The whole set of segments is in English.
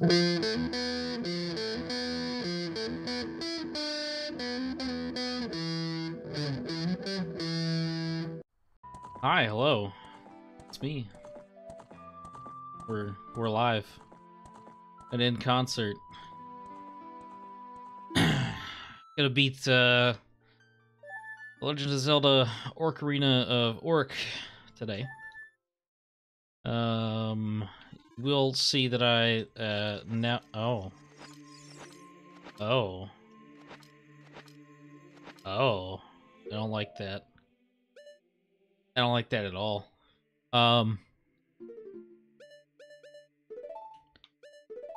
Hi, hello. It's me. We're live. And in concert. Gonna beat Legend of Zelda: Ocarina of Time today. We'll see that I now. Oh, I don't like that. I don't like that at all.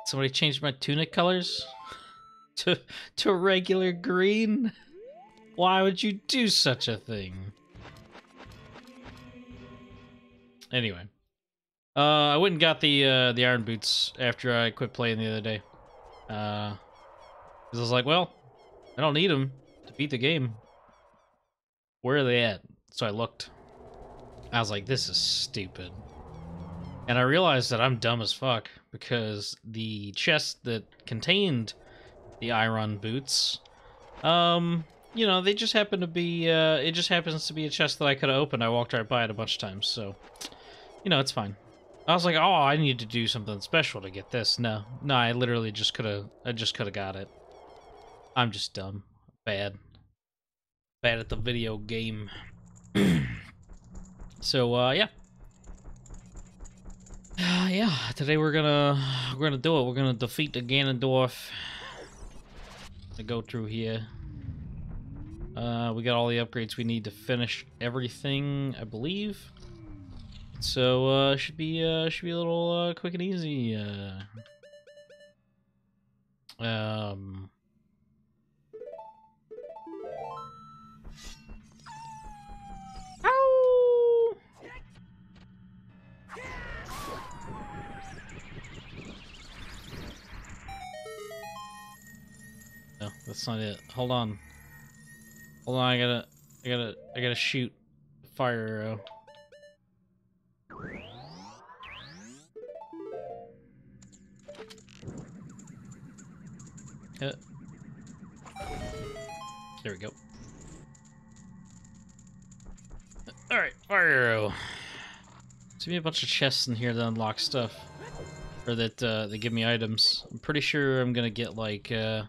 Somebody changed my tunic colors to regular green. Why would you do such a thing? Anyway. I went and got the iron boots after I quit playing the other day. Because I was like, well, I don't need them to beat the game. Where are they at? So I looked. I was like, this is stupid. And I realized that I'm dumb as fuck because the chest that contained the iron boots, you know, they just happen to be, it just happens to be a chest that I could have opened. I walked right by it a bunch of times, so, you know, it's fine. I was like, oh, I need to do something special to get this. No, I literally just could have got it. I'm just dumb. Bad at the video game. So, yeah. Yeah, today we're gonna do it. We're gonna defeat the Ganondorf. To go through here. We got all the upgrades we need to finish everything, I believe. So, should be a little, quick and easy, Ow! No, that's not it. Hold on, I gotta shoot fire arrow. There we go. Alright, fire arrow. There's gonna be a bunch of chests in here that unlock stuff. Or that, they give me items. I'm pretty sure I'm gonna get, like, well,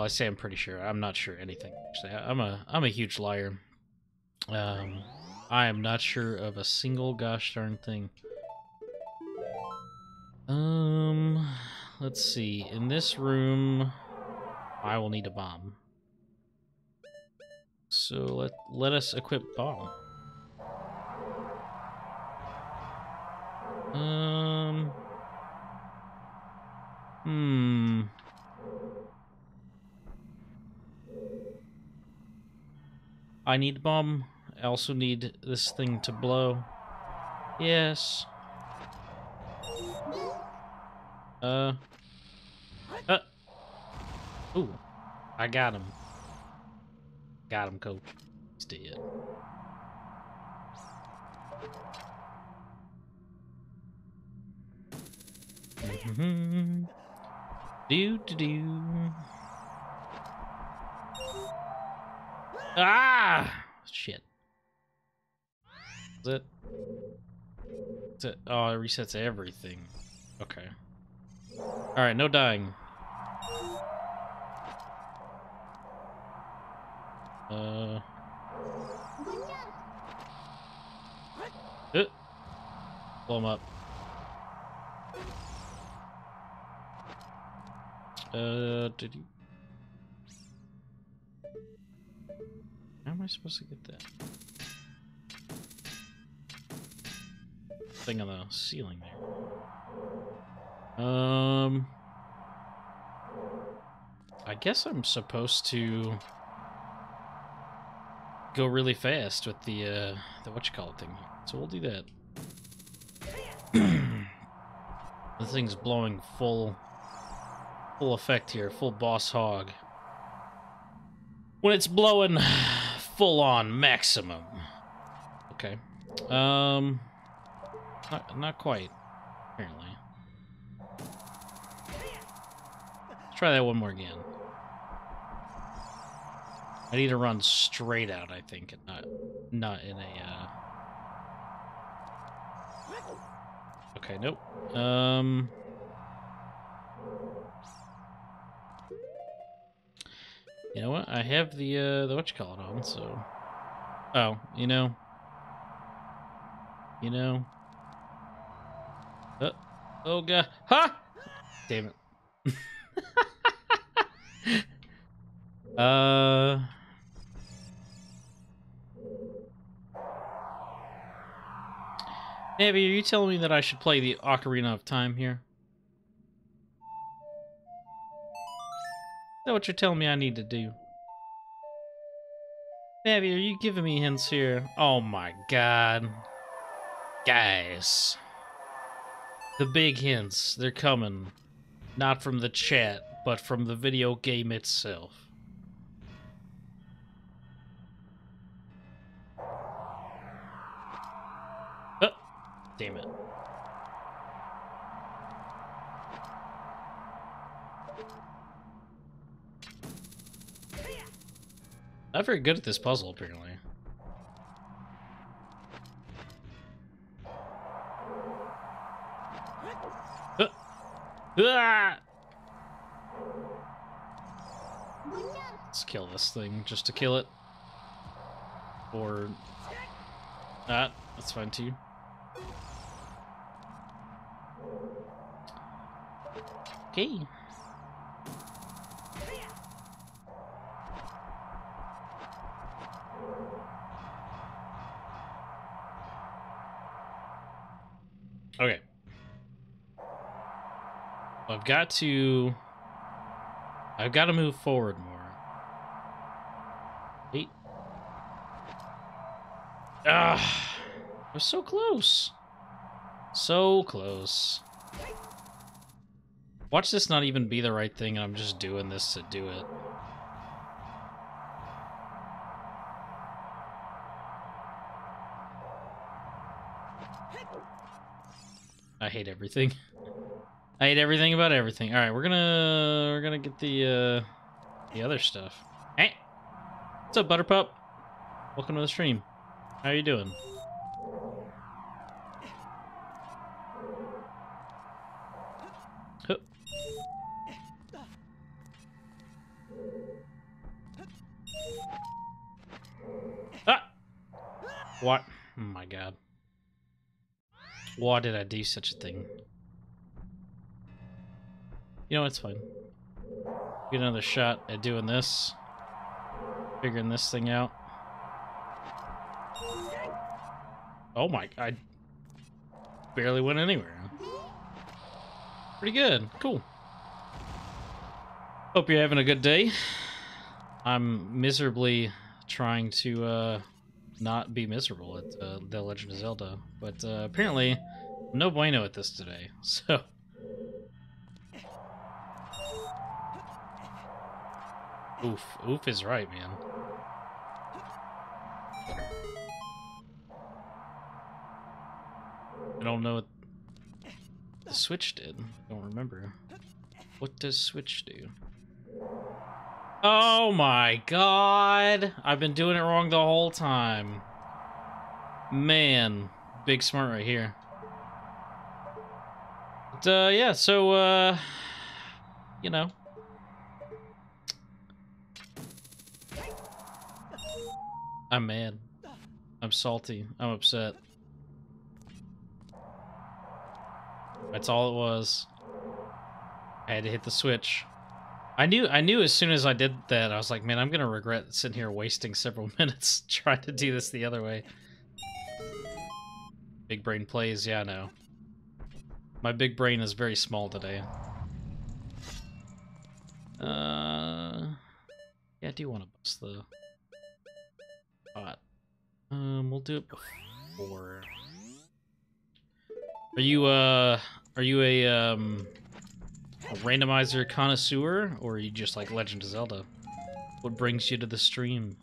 I say I'm pretty sure. I'm not sure anything, actually. I'm a huge liar. I am not sure of a single gosh darn thing. Let's see. In this room, I will need a bomb. So let us equip bomb. I need bomb. I also need this thing to blow. Yes. Ooh, I got him. Got him, coach. He's dead. Mm-hmm. Do. Ah, shit. Is it? Is it? Oh, it resets everything. Okay. All right, no dying. Blow him up. Did you? How am I supposed to get that thing on the ceiling there? I guess I'm supposed to go really fast with the whatchamacallit thing. So we'll do that. The thing's blowing full effect here, full boss hog. When it's blowing full on maximum. Okay. Not quite, apparently. try that one more again. I need to run straight out, I think, and not in a. Okay, nope. You know what? I have the whatchamacallit on, so. Oh, you know. You know. Oh god. Ha! Damn it. Navi, are you telling me that I should play the Ocarina of Time here? Is that what you're telling me I need to do? Navi, are you giving me hints here? Oh my god. Guys. The big hints, they're coming. Not from the chat, but from the video game itself. Oh, damn it. Not very good at this puzzle, apparently. Let's kill this thing just to kill it. Or not. That's fine too. Okay. Okay. I've got to move forward more. Wait. Ah, we're so close. So close. Watch this not even be the right thing, and I'm just doing this to do it. I hate everything. I hate everything about everything. All right, we're gonna get the other stuff. Hey, what's up, Butterpup? Welcome to the stream. How are you doing? Huh. Ah! What? Oh my god! Why did I do such a thing? You know, it's fine. Get another shot at doing this. Figuring this thing out. Oh my, I barely went anywhere. Pretty good. Cool. Hope you're having a good day. I'm miserably trying to not be miserable at The Legend of Zelda. But apparently, no bueno at this today. So... Oof. Oof is right, man. I don't know what the switch did. I don't remember. What does switch do? Oh my god! I've been doing it wrong the whole time. Man. Big smart right here. But, yeah, so, you know. I'm mad. I'm salty. I'm upset. That's all it was. I had to hit the switch. I knew as soon as I did that, I was like, man, I'm gonna regret sitting here wasting several minutes trying to do this the other way. Big brain plays, yeah, I know. My big brain is very small today. Yeah, I do want to bust the... we'll do it before. Are you a randomizer connoisseur, or are you just like Legend of Zelda? What brings you to the stream?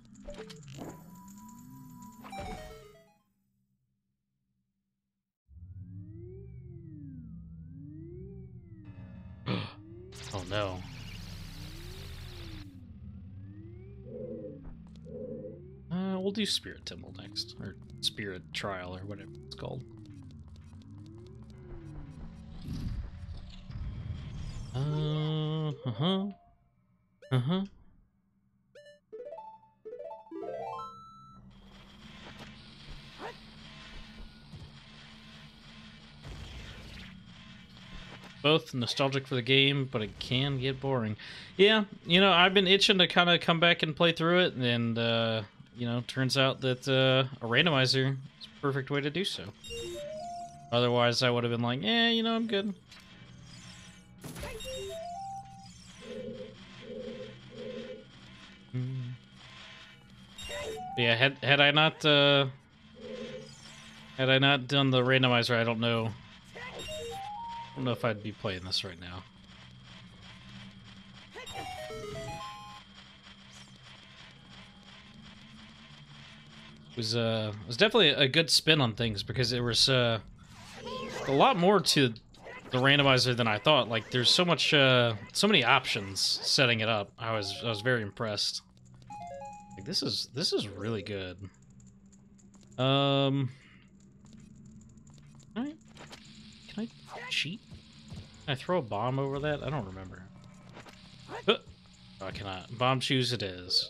Oh no. We'll do Spirit Temple next, or Spirit Trial, or whatever it's called. Both nostalgic for the game, but it can get boring. Yeah, you know, I've been itching to kind of come back and play through it, and, you know, turns out that a randomizer is the perfect way to do so. Otherwise, I would have been like, eh, you know, I'm good. But yeah, had I not done the randomizer, I don't know. I don't know if I'd be playing this right now. It was definitely a good spin on things, because there was a lot more to the randomizer than I thought. Like, there's so much, so many options setting it up. I was very impressed. Like, this is really good. All right. Can I cheat? Can I throw a bomb over that? I don't remember. Oh, I cannot. Bomb shoes it is.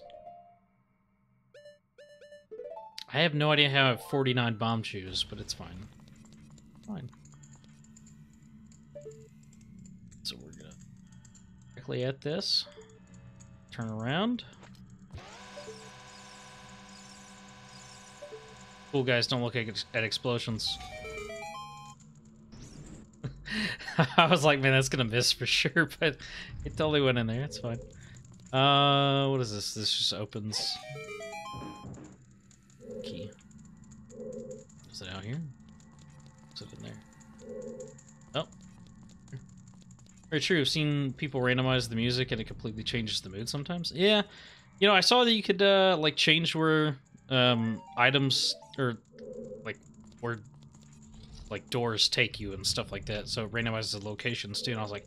I have no idea how I have 49 bomb shoes, but it's fine. Fine. So we're gonna directly at this. Turn around. Cool guys, don't look at explosions. I was like, man, that's gonna miss for sure, but it totally went in there. It's fine. What is this? This just opens. Key. Is it out here? Is it in there? Oh. Very true. I've seen people randomize the music, and it completely changes the mood sometimes. Yeah. You know, I saw that you could like change where items or like where. Like doors take you and stuff like that, so it randomizes the locations too. And I was like,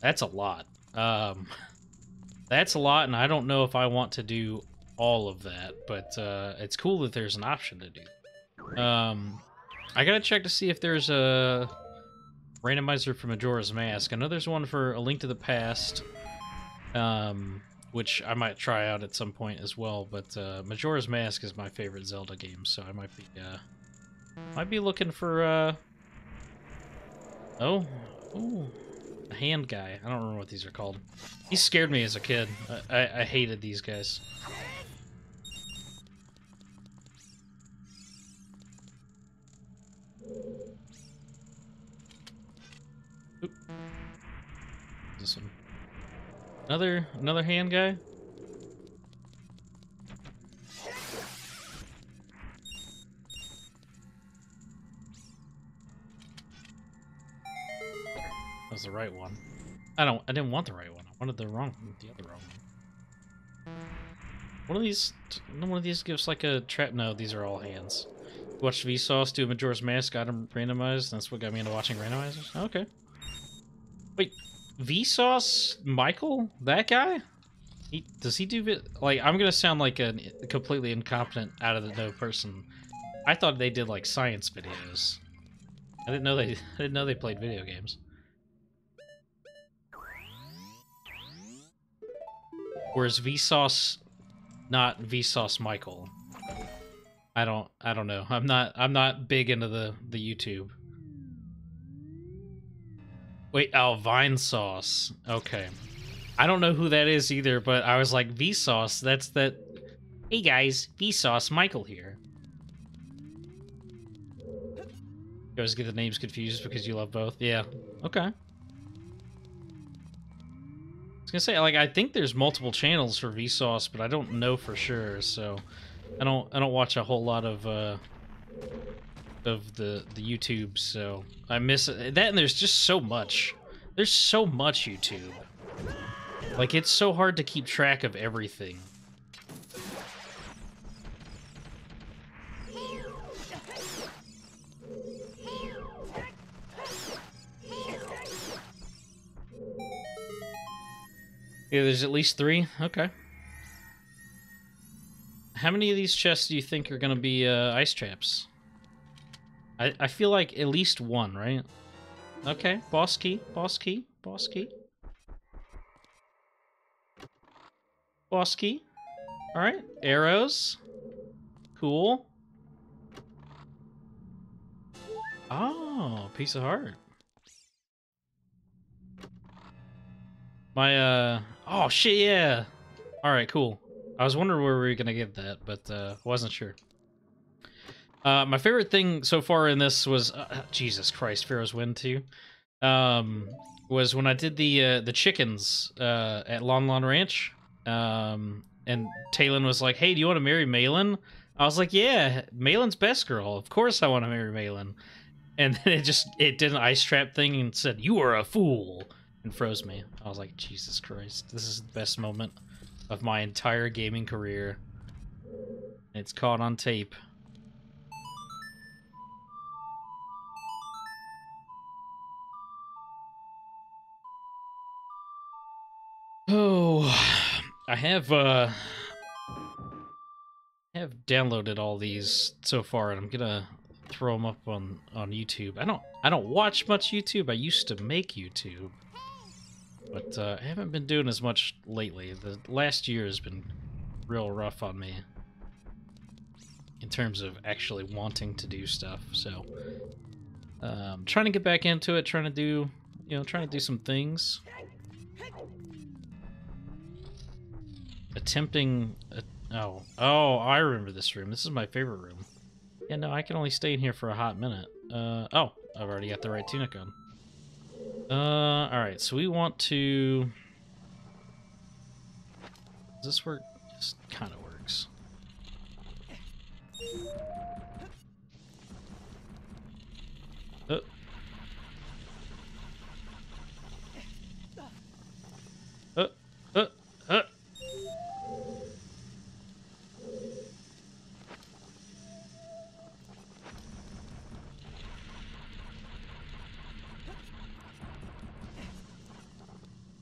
that's a lot. That's a lot, and I don't know if I want to do all of that, but it's cool that there's an option to do. I gotta check to see if there's a randomizer for Majora's Mask. I know there's one for A Link to the Past, which I might try out at some point as well. But Majora's Mask is my favorite Zelda game, so I might be. Might be looking for, oh, ooh, a hand guy. I don't remember what these are called. He scared me as a kid. I hated these guys. Oop. This one. Another hand guy? Was the right one. I didn't want the right one. I wanted the wrong one, the other wrong one. One of these gives like a trap. No, these are all hands. Watched Vsauce do Majora's Mask, got him randomized. That's what got me into watching randomizers. Okay. Wait, Vsauce Michael, that guy? Does he do bit? Like, I'm gonna sound like a completely incompetent, out of the know person. I thought they did like science videos. I didn't know they played video games. Or is Vsauce not Vsauce Michael? I don't know. I'm not big into the YouTube. Wait, oh, Vine Sauce. Okay. I don't know who that is either, but I was like, Vsauce, that's that. Hey guys, Vsauce Michael here. You always get the names confused because you love both. Yeah. Okay. I was gonna say, like, I think there's multiple channels for Vsauce, but I don't know for sure, so I don't watch a whole lot of the YouTube, so I miss it. That, and there's just so much. There's so much YouTube. Like, it's so hard to keep track of everything. Yeah, there's at least 3. Okay. How many of these chests do you think are going to be ice traps? I feel like at least one, right? Okay, boss key, boss key, boss key. Boss key. Alright, arrows. Cool. Oh, piece of heart. My, oh shit, yeah! Alright, cool. I was wondering where we were gonna get that, but, wasn't sure. My favorite thing so far in this was, Jesus Christ, Pharaoh's Wind 2, was when I did the chickens, at Lon Lon Ranch, and Talon was like, hey, do you want to marry Malon? I was like, yeah, Malon's best girl, of course I want to marry Malon. And then it did an ice trap thing and said, you are a fool, and froze me. I was like, Jesus Christ, this is the best moment of my entire gaming career. It's caught on tape. Oh, I have downloaded all these so far, and I'm gonna throw them up on YouTube. I don't watch much YouTube. I used to make YouTube, but I haven't been doing as much lately. The last year has been real rough on me in terms of actually wanting to do stuff. So, trying to get back into it, trying to do some things. Attempting... Oh, I remember this room. This is my favorite room. Yeah, no, I can only stay in here for a hot minute. Oh, I've already got the right tunic on. Alright, so we want to... Does this work? This kind of works. Oh.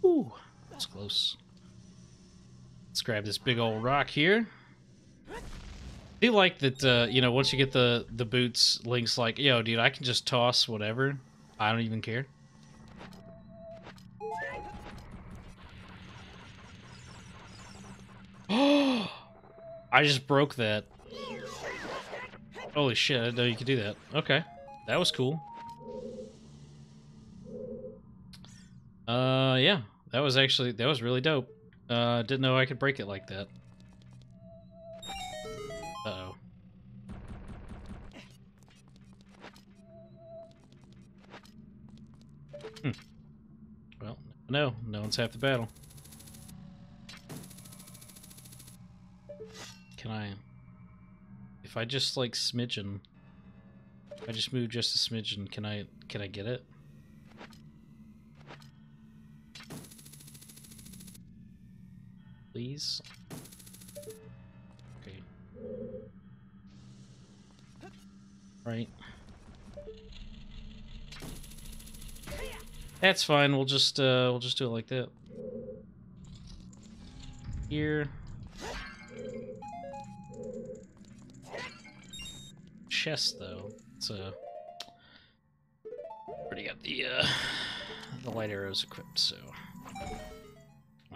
Ooh, that's close. Let's grab this big old rock here. I do like that, you know, once you get the boots, Link's like, yo, dude, I can just toss whatever. I don't even care. Oh, I just broke that. Holy shit, I didn't know you could do that. Okay, that was cool. Yeah. That was really dope. Didn't know I could break it like that. Uh-oh. Hmm. Well, no. No one's half the battle. Can I... If I just, like, smidgen... If I just move just a smidgen, can I get it? Please. Okay. Right. That's fine. We'll just do it like that. Here. Chest though. It's already got the light arrows equipped, so.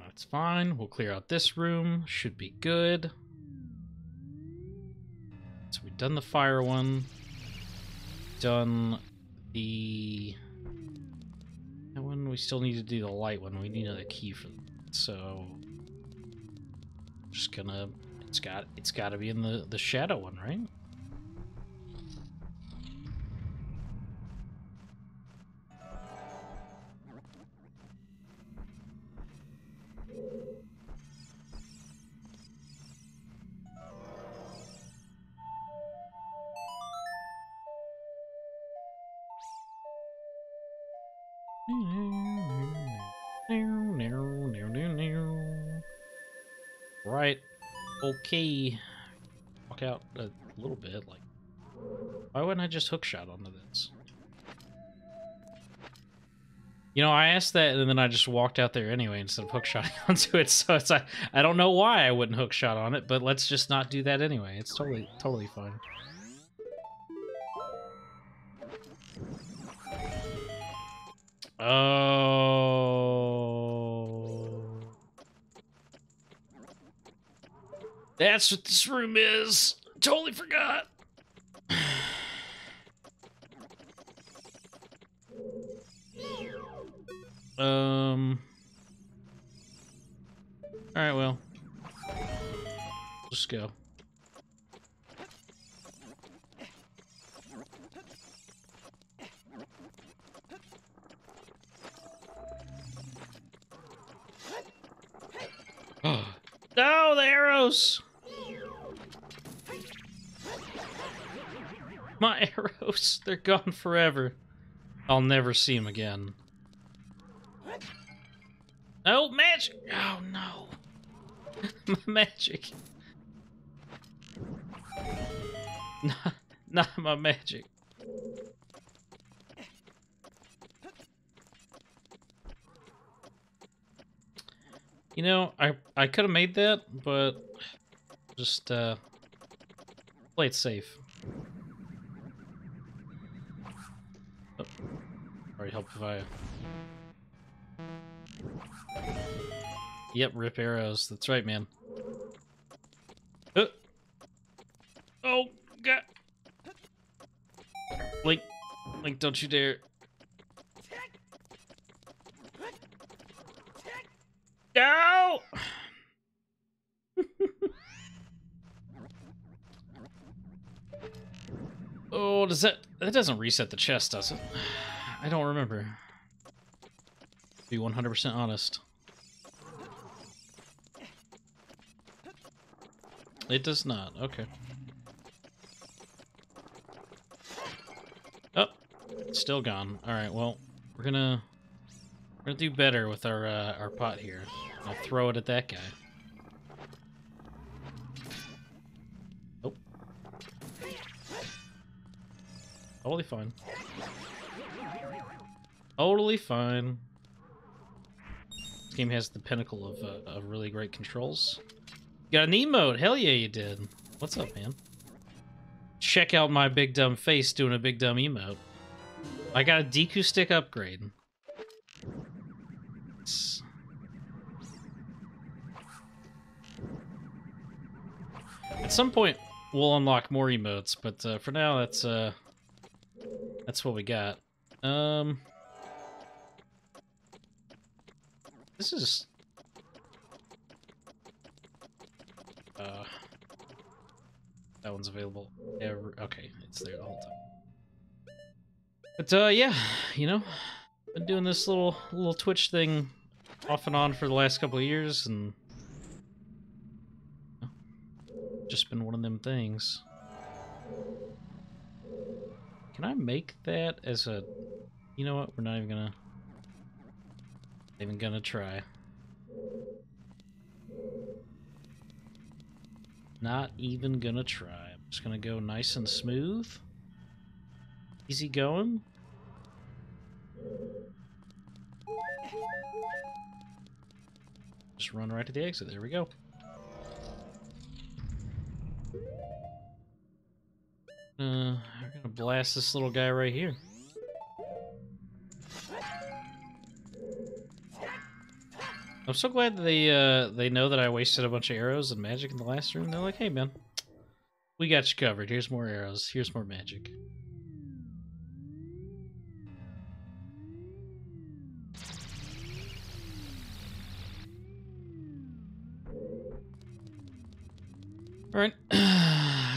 It's fine. We'll clear out this room. Should be good. So we've done the fire one. Done the... That one, we still need to do the light one. We need another key for that. So... Just gonna... It's got to be in the shadow one, right? Okay, walk out a little bit, like, why wouldn't I just hookshot onto this? You know, I asked that, and then I just walked out there anyway instead of hookshotting onto it. So it's like, I don't know why I wouldn't hookshot on it, but let's just not do that anyway. It's totally fine. Oh, that's what this room is. Totally forgot. All right, well, let's go. Oh, no, the arrows! My arrows, they're gone forever. I'll never see them again. No magic! Oh no! My magic! Not my magic. You know, I could have made that, but just play it safe. Oh, already helped if I. Yep, rip arrows. That's right, man. Oh, God. Link, don't you dare. No! Oh, does that doesn't reset the chest, does it? I don't remember. To be 100% honest. It does not. Okay. Oh, it's still gone. All right. Well, we're gonna do better with our pot here. I'll throw it at that guy. Oh, totally fine. Totally fine. This game has the pinnacle of really great controls. Got an emote. Hell yeah, you did. What's up, man? Check out my big dumb face doing a big dumb emote. I got a Deku stick upgrade. It's... At some point, we'll unlock more emotes, but for now, that's what we got. This is. That one's available. Okay, it's there the whole time. But yeah, you know, been doing this little Twitch thing off and on for the last couple of years, and you know, just been one of them things. Can I make that as a? You know what? We're not even gonna try. Not even gonna try. I'm just gonna go nice and smooth. Easy going. Just run right to the exit. There we go. We're gonna blast this little guy right here. I'm so glad they know that I wasted a bunch of arrows and magic in the last room. They're like, hey man, we got you covered. Here's more arrows. Here's more magic. Alright,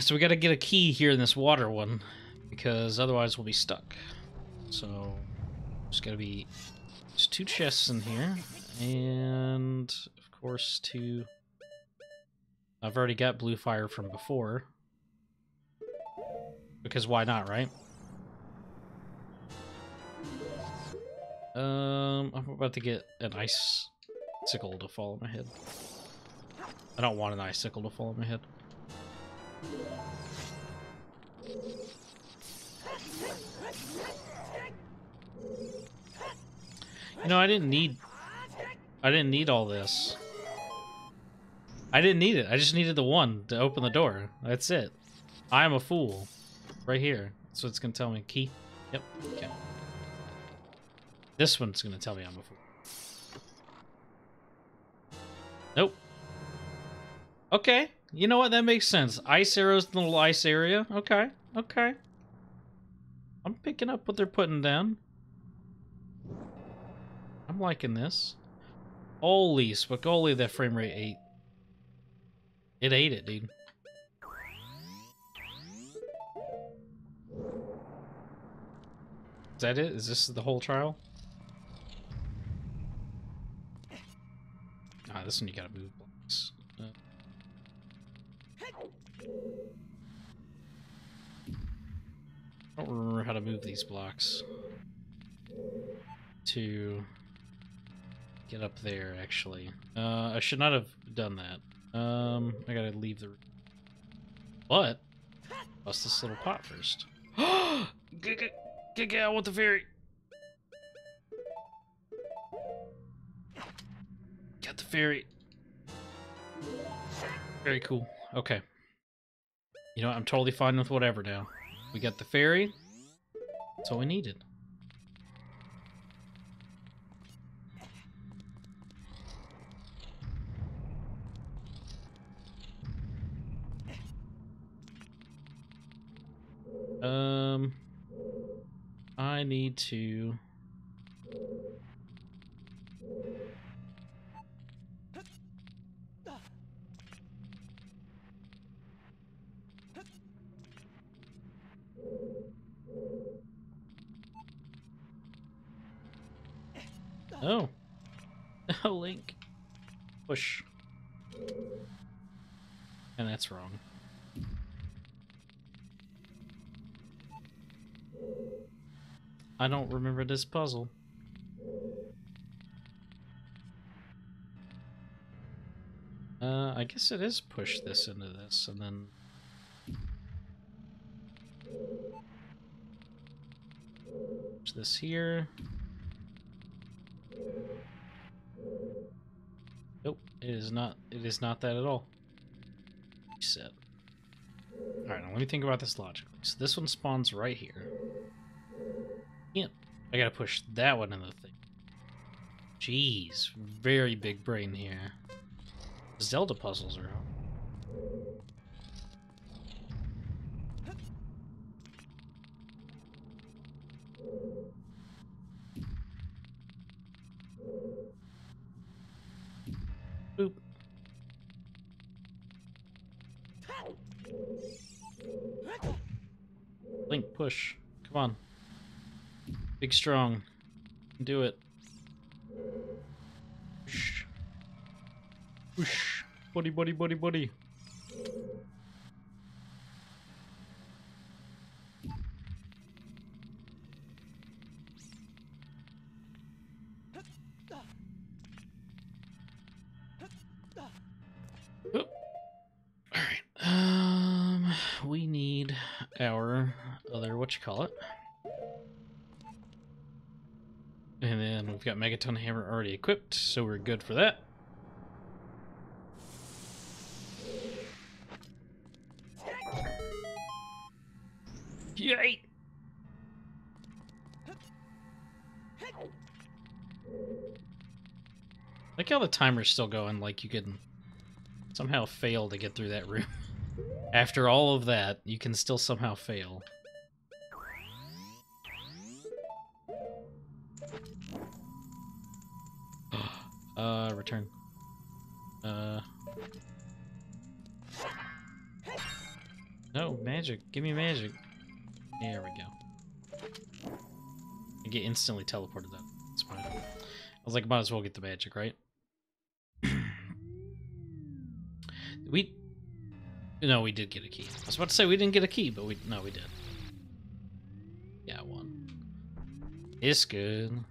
so we gotta get a key here in this water one, because otherwise we'll be stuck. So, just gotta be... There's two chests in here. And, of course, two... I've already got blue fire from before. Because why not, right? I'm about to get an icicle to fall on my head. I don't want an icicle to fall on my head. No, I didn't need all this. I didn't need it. I just needed the one to open the door. That's it. I am a fool. Right here. That's what it's going to tell me. Key. Yep. Okay. This one's going to tell me I'm a fool. Nope. Okay. You know what? That makes sense. Ice arrows in the little ice area. Okay. Okay. I'm picking up what they're putting down. I'm liking this. Holy spicoli, that frame rate ate. It ate it, dude. Is that it? Is this the whole trial? Ah, this one you gotta move blocks. I don't remember how to move these blocks to get up there, actually. I should not have done that. I gotta leave the... But, bust this little pot first. Get out with the fairy! Got the fairy. Very cool. Okay. You know what? I'm totally fine with whatever now. We got the fairy. That's all we needed. I need to Oh. No, Link. Push. And that's wrong. I don't remember this puzzle. I guess it is push this into this, and then... Push this here. Nope, it is not that at all. Reset. Alright, now let me think about this logically. So this one spawns right here. I gotta push that one in the thing. Jeez, very big brain here. Zelda puzzles are out. Boop. Link, push. Come on. Big strong. Do it. Whoosh. Whoosh. Buddy, buddy, buddy, buddy. Oh. Alright. We need our other, whatchamacallit. And then we've got Megaton Hammer already equipped, so we're good for that. Yay! Like how the timer's still going, like you can somehow fail to get through that room. After all of that, you can still somehow fail. Return. No, magic. Give me magic. There we go. I get instantly teleported up. That's fine. I was like, might as well get the magic, right? No, we did get a key. I was about to say we didn't get a key, but we did. Yeah, one. It's good.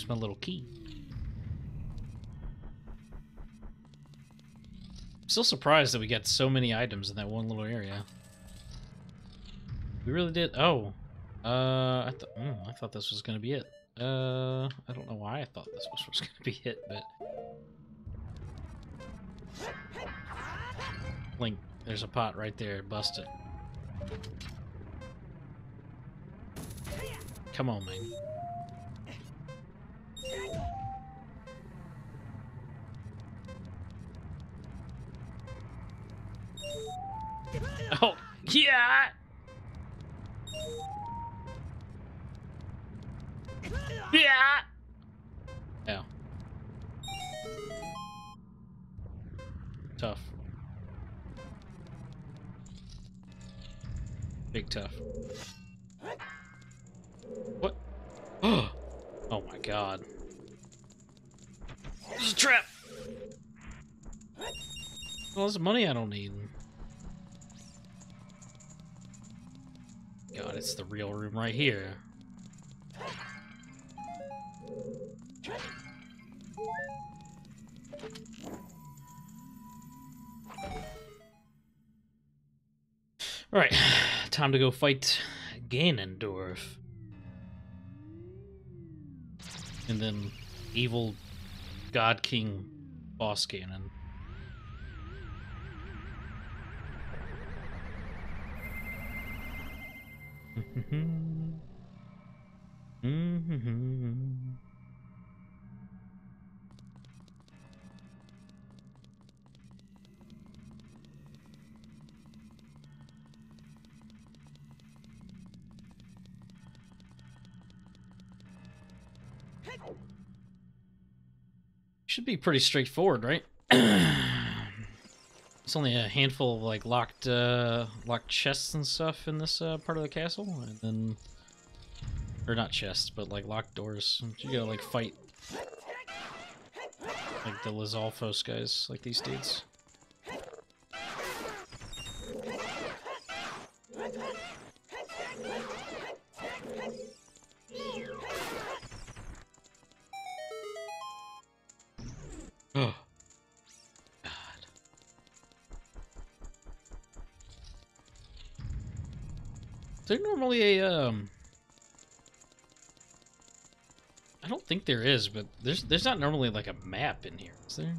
use my little key. I'm still surprised that we got so many items in that one little area. We really did. Oh, I thought this was gonna be it. I don't know why I thought this was gonna be it, but Link, there's a pot right there. Bust it. Come on, man. Oh, yeah! Yeah! Ow. Tough. Big tough. What? Oh my god. This is a trap! Well, there's money I don't need. God, it's the real room right here. Alright, time to go fight Ganondorf. And then evil God King Boss Ganon. Should be pretty straightforward, right? It's only a handful of like locked chests and stuff in this part of the castle, and then, or not chests, but like locked doors. You gotta like fight like the Lizalfos guys, like these dudes. Is there normally a, I don't think there is, but there's not normally like a map in here, is there?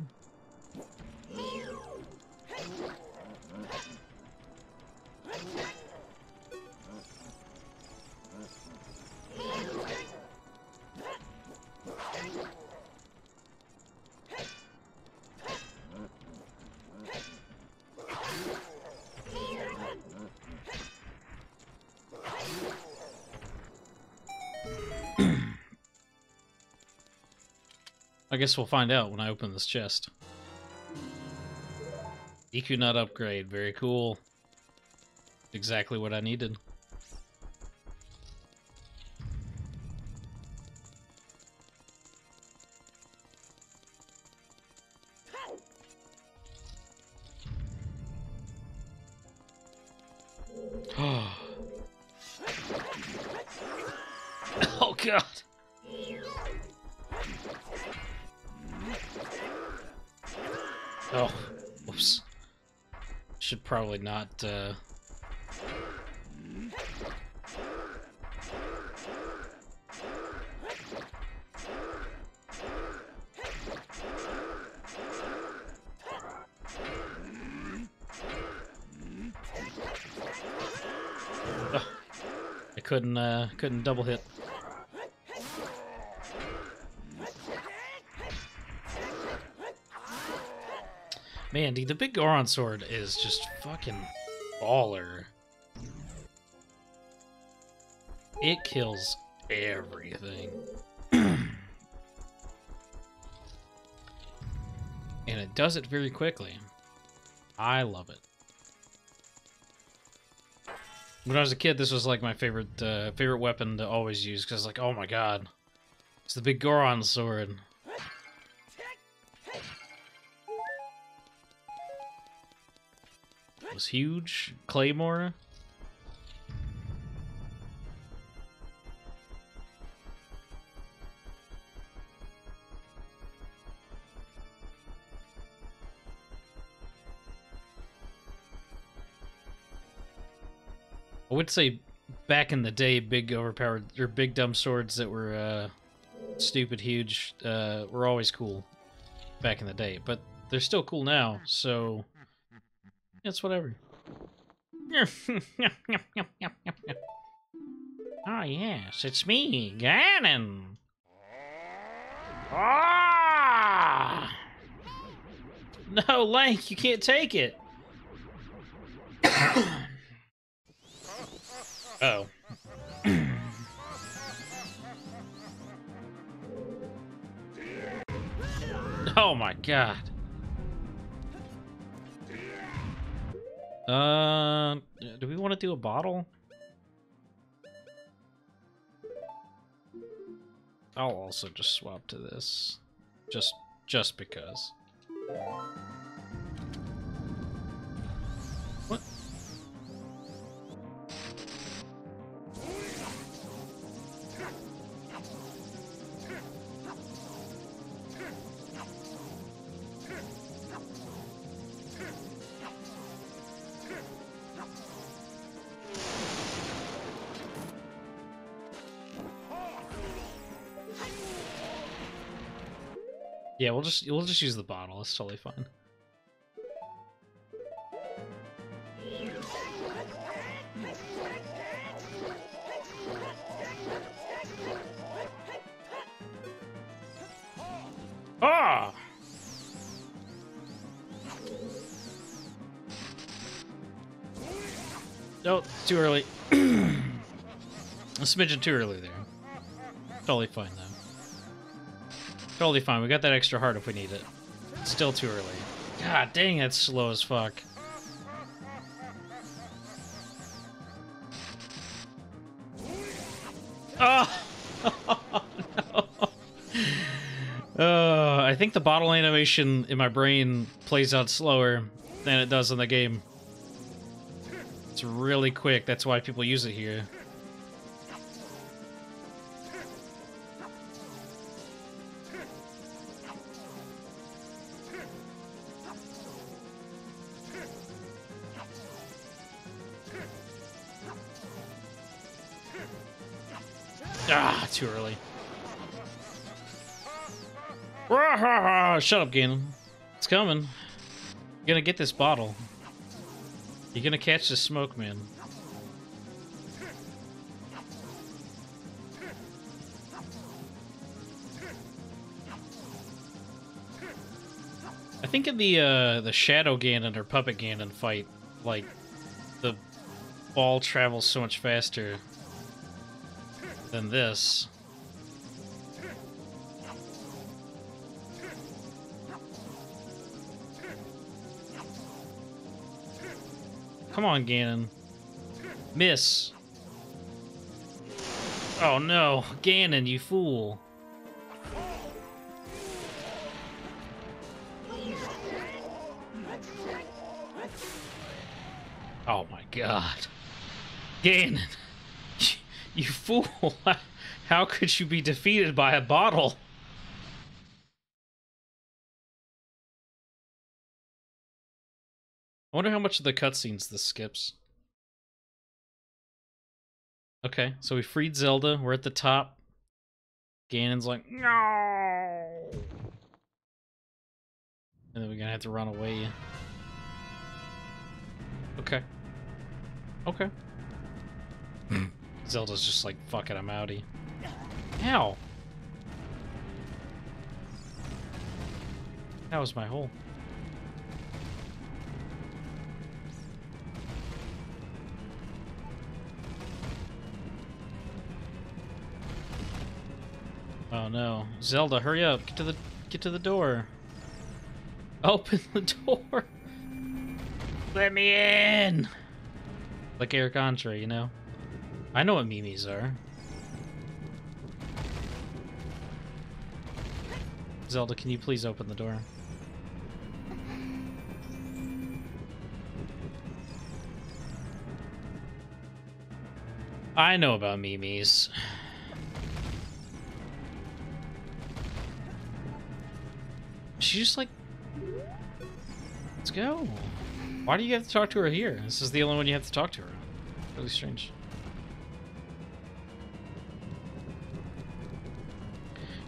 I guess we'll find out when I open this chest. EQ nut upgrade, very cool. Exactly what I needed. Oh god! Oh, whoops. Should probably not, oh, I couldn't double hit. Man, dude, the big Goron sword is just fucking baller. It kills everything. And it does it very quickly. I love it. When I was a kid, this was like my favorite favorite weapon to always use, because like, oh my god, it's the big Goron sword. Was huge claymore. I would say back in the day, big overpowered or big dumb swords that were stupid huge were always cool back in the day, but they're still cool now, so it's whatever. Oh yes, it's me, Ganon. Ah! No, Link, you can't take it. Oh. Oh my god. Do we want to do a bottle? I'll also just swap to this, just because. What? Yeah, we'll just use the bottle. It's totally fine. Ah! No, too early. A smidgen too early there. Totally fine though. Totally fine. We got that extra heart if we need it. It's still too early. God dang, that's slow as fuck. Oh! No. I think the bottle animation in my brain plays out slower than it does in the game. It's really quick. That's why people use it here. Too early. Shut up, Ganon. It's coming. You're gonna get this bottle. You're gonna catch the smoke, man. I think in the Shadow Ganon or Puppet Ganon fight, like, the ball travels so much faster than this. Come on, Ganon. Miss. Oh no, Ganon, you fool. Oh my god. Ganon. You fool! How could you be defeated by a bottle? I wonder how much of the cutscenes this skips. Okay, so we freed Zelda. We're at the top. Ganon's like, no! And then we're gonna have to run away. Okay. Okay. Zelda's just like, fuck it, I'm outie. Ow! That was my hole. Oh no. Zelda, hurry up. Get to the door. Open the door. Let me in. Like Eric Andre, you know? I know what Mimis are. Zelda, can you please open the door? I know about Mimis. She just like... Let's go. Why do you have to talk to her here? This is the only one you have to talk to her. really strange.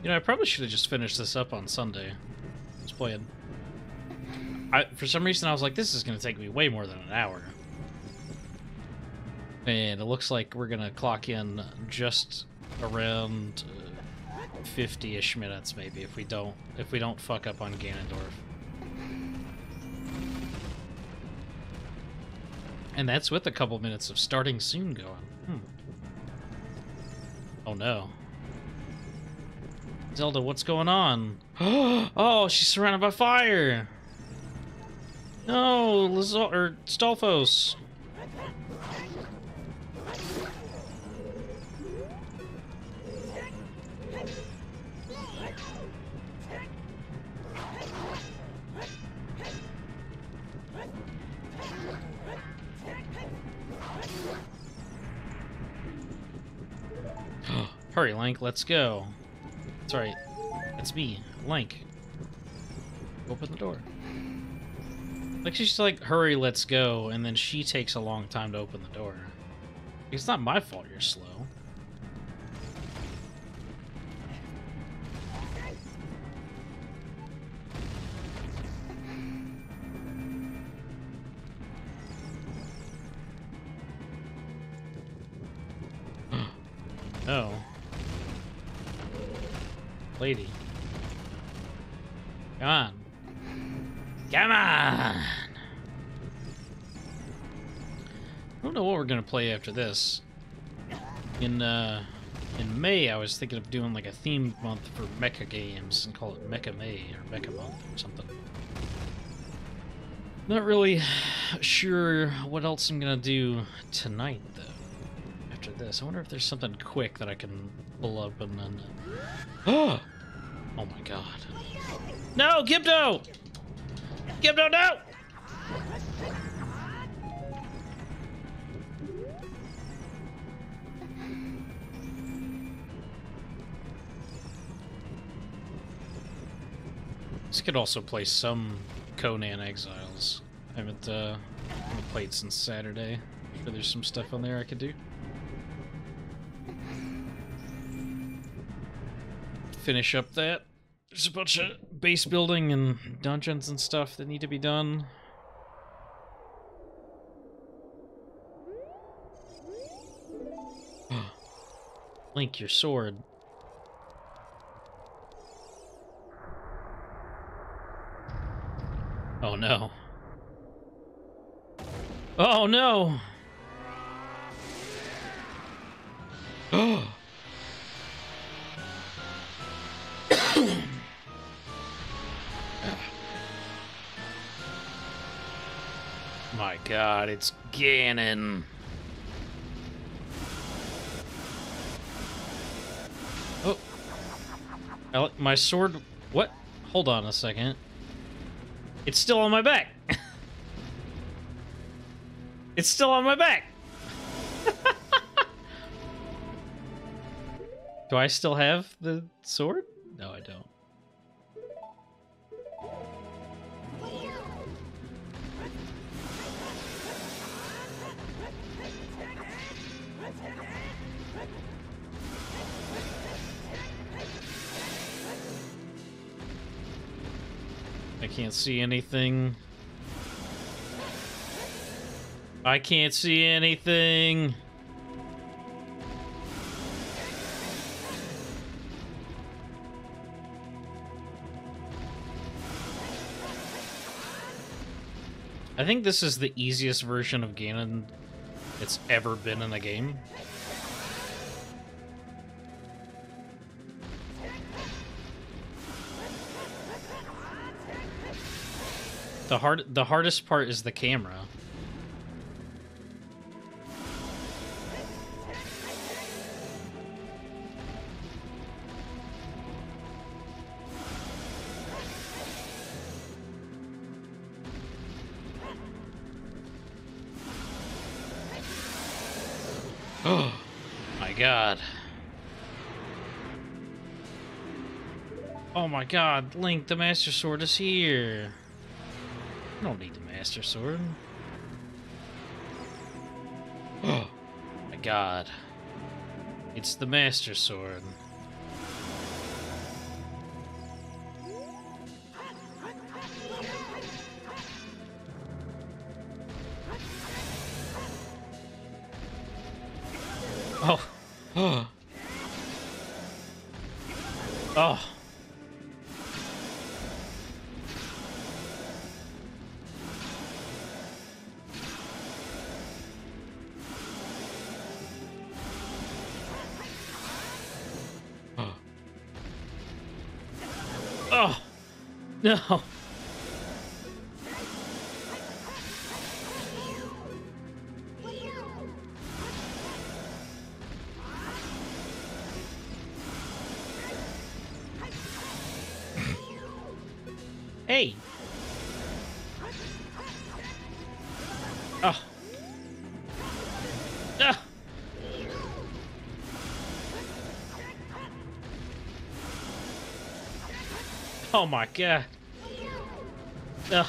You know, I probably should have just finished this up on Sunday. Let's play it. For some reason, I was like, this is going to take me way more than an hour. And it looks like we're going to clock in just around 50-ish minutes, maybe, if we don't fuck up on Ganondorf. And that's with a couple minutes of starting soon going. Hmm. Oh no. Zelda, what's going on? Oh, she's surrounded by fire! No, Stalfos! Hurry, Link, let's go. That's right. It's me, Link. Open the door. Like, she's like, hurry, let's go, and then she takes a long time to open the door. It's not my fault you're slow. No. Lady. Come on. Come on! I don't know what we're gonna play after this. In May, I was thinking of doing like a theme month for mecha games and call it Mecha May or Mecha Month or something. Not really sure what else I'm gonna do tonight though. After this, I wonder if there's something quick that I can pull up and then. Oh! Oh my God! No, Gibdo! Gibdo, no! This could also play some Conan Exiles. I haven't played since Saturday. I'm sure there's some stuff on there I could do. Finish up that. There's a bunch of base building and dungeons and stuff that need to be done. Link, your sword. Oh no. Oh no! Oh! My God, it's Ganon. Oh, my sword. What? Hold on a second. It's still on my back. It's still on my back. Do I still have the sword? No, I don't. Can't see anything. I can't see anything. I think this is the easiest version of Ganon that's ever been in a game. The hardest part is the camera. Oh my God. Oh my God, Link, the Master Sword is here. I don't need the Master Sword. god. It's the Master Sword. Oh. Oh. Oh. No. Hey. Oh. Ah. Oh my god. No.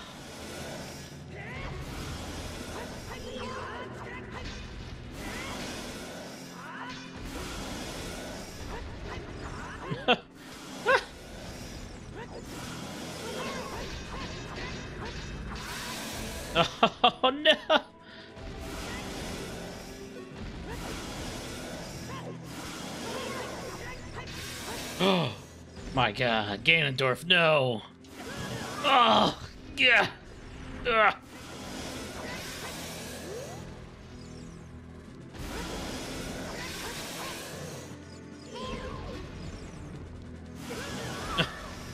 Oh. Oh no! Oh my god, Ganondorf, no! Oh yeah! Ugh.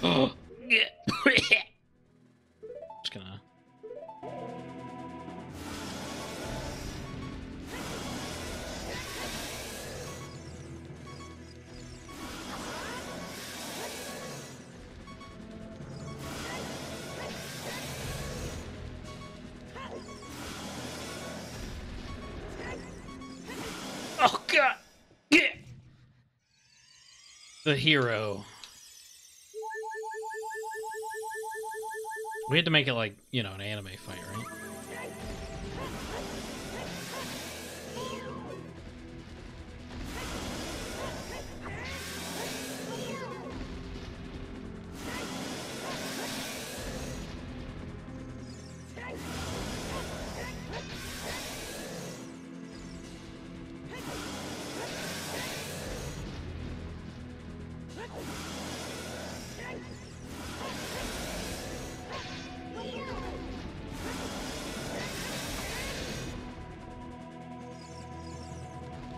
Oh. The hero. We had to make it like, you know, an anime fight, right?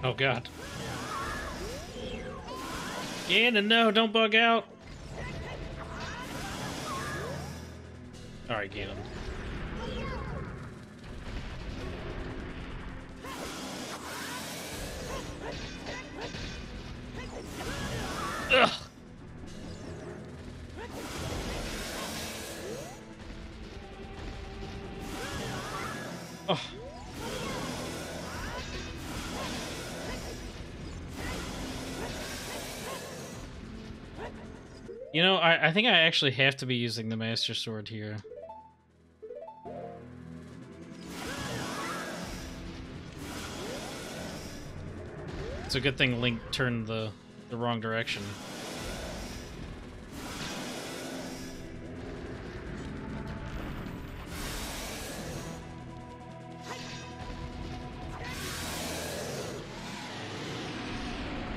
Oh god. Ganon, no, don't bug out. Alright, Ganon. Ugh. Oh. You know, I think I actually have to be using the Master Sword here. It's a good thing Link turned the wrong direction.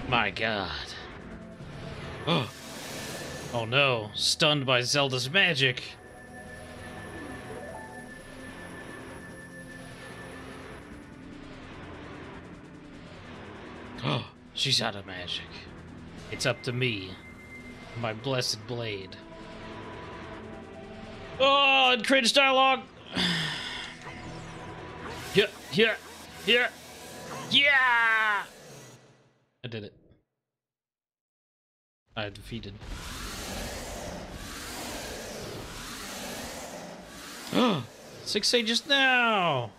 My god. Oh. Oh no, stunned by Zelda's magic. Oh, she's out of magic. It's up to me. My blessed blade. Oh, and cringe dialogue. Yeah, yeah, yeah, yeah! I did it. I defeated. Six sages now!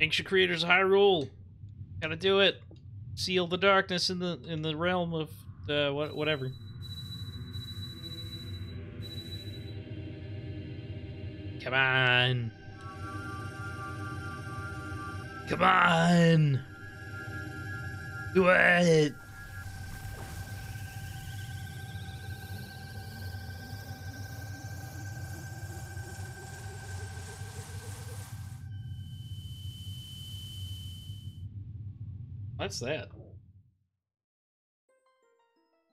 Ancient creators of Hyrule. Gotta do it. seal the darkness in the realm of whatever. Come on. Come on. Do it. What's that?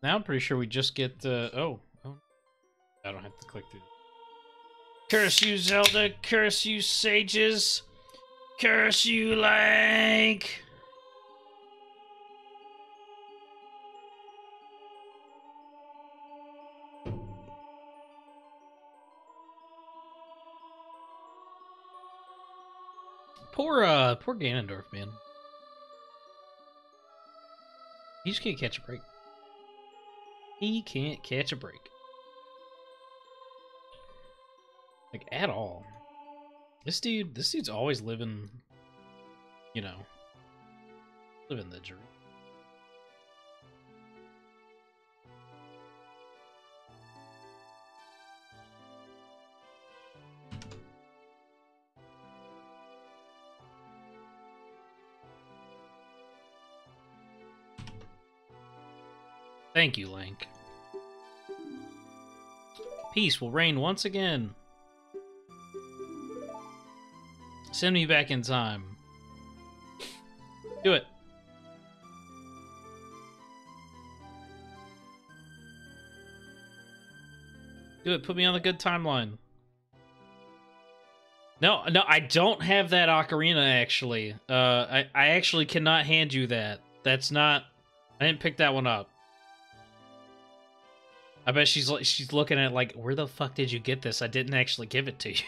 Now I'm pretty sure we just get oh, I don't have to click through. Curse you, Zelda! Curse you, sages! Curse you, Link! Poor, poor Ganondorf, man. He just can't catch a break. He can't catch a break. Like, at all. This dude's always living, you know, living the dream. Thank you, Link. Peace will reign once again. Send me back in time. Do it. Do it. Put me on the good timeline. No, no, I don't have that ocarina, actually. I actually cannot hand you that. That's not... I didn't pick that one up. I bet she's looking at it like, where the fuck did you get this? I didn't actually give it to you.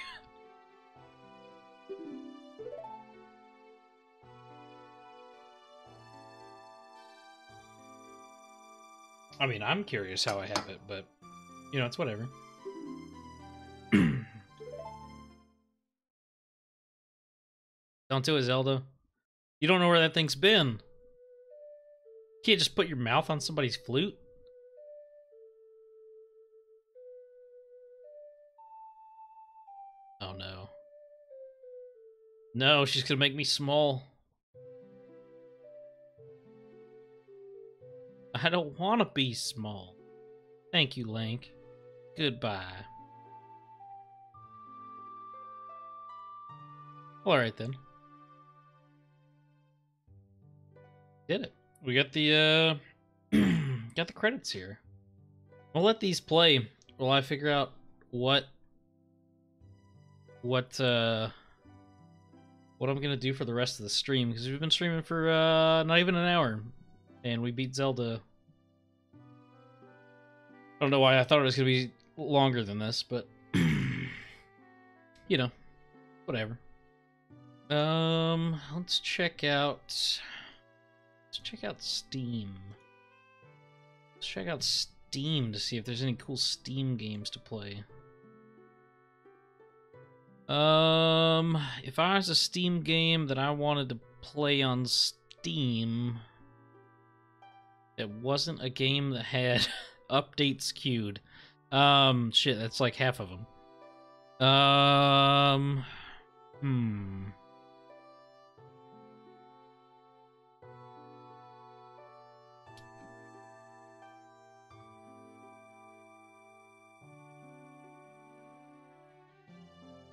I mean, I'm curious how I have it, but, you know, it's whatever. Don't do it, Zelda. You don't know where that thing's been. You can't just put your mouth on somebody's flute. Oh, no. No, she's gonna make me small. I don't want to be small. Thank you, Link. Goodbye. Well, all right, then. Did it. We got the, got the credits here. I'll let these play while I figure out what I'm going to do for the rest of the stream, because we've been streaming for, not even an hour. And we beat Zelda. I don't know why I thought it was going to be longer than this, but... you know. Whatever. Let's check out... Let's check out Steam. Let's check out Steam to see if there's any cool Steam games to play. If I was a Steam game that I wanted to play on Steam... It wasn't a game that had updates queued. Shit, that's like half of them.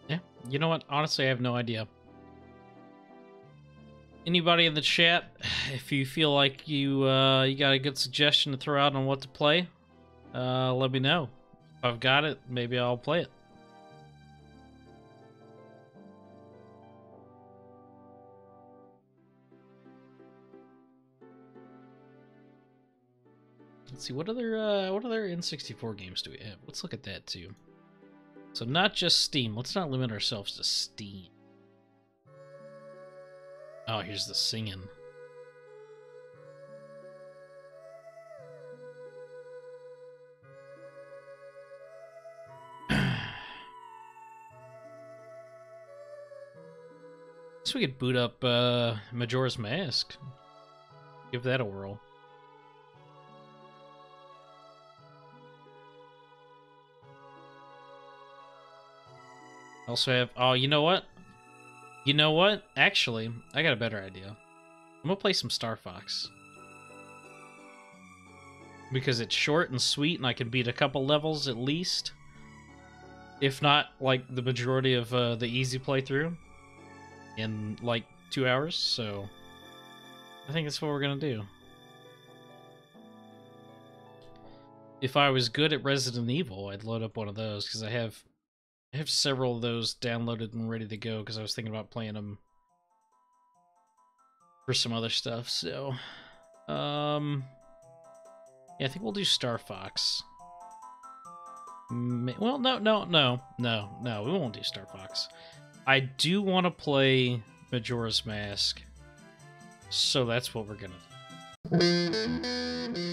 Yeah, you know what? Honestly, I have no idea. Anybody in the chat, if you feel like you you got a good suggestion to throw out on what to play, let me know. If I've got it, maybe I'll play it. Let's see, what other N64 games do we have? Let's look at that too. So not just Steam. Let's not limit ourselves to Steam. Oh, here's the singing. So we could boot up Majora's Mask. Give that a whirl. Also have, oh, you know what? You know what? Actually, I got a better idea. I'm gonna play some Star Fox. Because it's short and sweet and I can beat a couple levels at least. If not, like, the majority of the easy playthrough in, like, 2 hours, so I think that's what we're gonna do. If I was good at Resident Evil, I'd load up one of those, because I have several of those downloaded and ready to go, because I was thinking about playing them for some other stuff, so... yeah, I think we'll do Star Fox. Well, no, we won't do Star Fox. I do want to play Majora's Mask, so that's what we're gonna do.